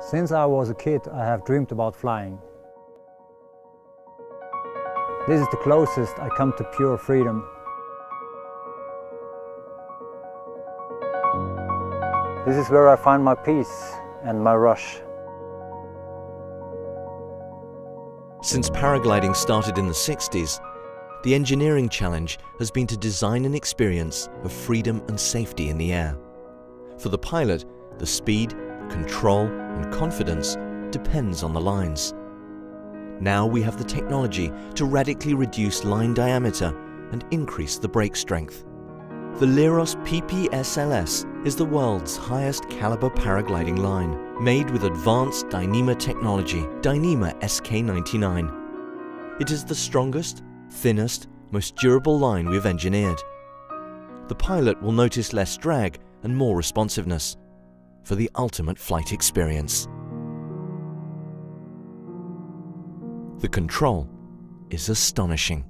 Since I was a kid, I have dreamed about flying. This is the closest I come to pure freedom. This is where I find my peace and my rush. Since paragliding started in the 60s, the engineering challenge has been to design an experience of freedom and safety in the air. For the pilot, the speed, control, and confidence depends on the lines. Now we have the technology to radically reduce line diameter and increase the brake strength. The Liros PPSLS is the world's highest caliber paragliding line, made with advanced Dyneema technology, Dyneema SK-99. It is the strongest, thinnest, most durable line we've engineered. The pilot will notice less drag and more responsiveness for the ultimate flight experience. The control is astonishing.